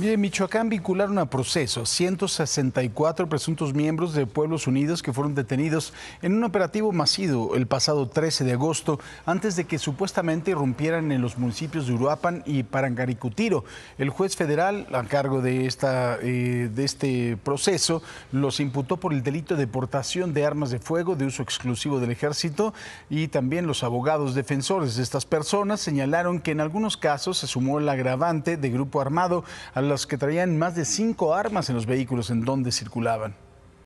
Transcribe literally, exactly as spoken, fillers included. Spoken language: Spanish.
En Michoacán vincularon a proceso ciento sesenta y cuatro presuntos miembros de Pueblos Unidos que fueron detenidos en un operativo masivo el pasado trece de agosto, antes de que supuestamente irrumpieran en los municipios de Uruapan y Parangaricutiro. El juez federal a cargo de, esta, eh, de este proceso los imputó por el delito de portación de armas de fuego de uso exclusivo del ejército, y también los abogados defensores de estas personas señalaron que en algunos casos se sumó el agravante de grupo armado a los que traían más de cinco armas en los vehículos en donde circulaban.